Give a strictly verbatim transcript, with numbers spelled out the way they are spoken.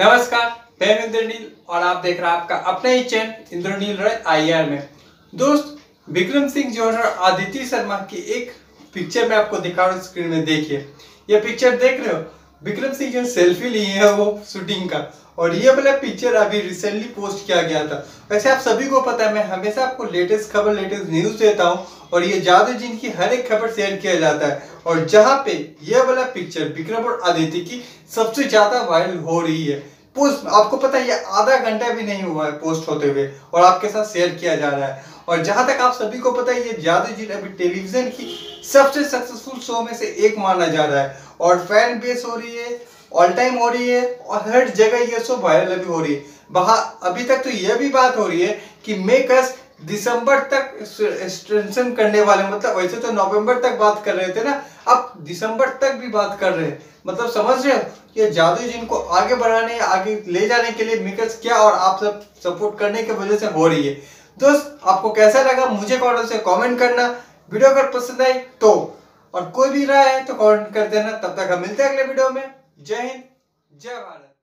नमस्कार, मैं इंद्रनील और आप देख रहे हैं आपका अपना ही channel Indranil Roy I R में। दोस्त, विक्रम सिंह जोहर और अदिति शर्मा की एक पिक्चर में आपको दिखा रहा हूँ, स्क्रीन में देखिए। ये पिक्चर देख रहे हो, विक्रम सिंह जो सेल्फी लिए है वो शूटिंग का, और ये वाला पिक्चर अभी रिसेंटली पोस्ट किया गया था। वैसे आप सभी को पता है, मैं हमेशा आपको लेटेस्ट खबर, लेटेस्ट न्यूज देता हूँ और ये जाधव जी की हर एक खबर शेयर किया जाता है। और जहाँ पे ये वाला पिक्चर विक्रम और अदिति की सबसे ज्यादा वायरल हो रही है। पोस्ट आपको पता है, ये आधा घंटा भी नहीं हुआ है पोस्ट होते हुए और आपके साथ शेयर किया जा रहा है। और जहाँ तक आप सभी को पता है, ये जाधव जी अभी टेलीविजन की सबसे सक्सेसफुल शो में से एक माना जा रहा है और फैन बेस हो रही है, ऑल टाइम हो रही है और हर जगह ये शो वायरल भी हो रही है। बाहर अभी तक तो ये भी बात हो रही है कि मेकर्स दिसंबर तक एक्सटेंशन करने वाले, मतलब वैसे तो नवंबर तक बात कर रहे थे ना, अब दिसंबर तक भी बात कर रहे हैं। मतलब समझ रहे हो, ये जादू जिनको आगे बढ़ाने, आगे ले जाने के लिए मेकर्स क्या और आप सब सपोर्ट करने की वजह से हो रही है। दोस्त, आपको कैसा लगा मुझे कॉर्नर से कॉमेंट करना, वीडियो अगर पसंद आई तो, और कोई भी राय है तो कॉमेंट कर देना। तब तक हम मिलते हैं अगले वीडियो में। जय हिंद, जय भारत।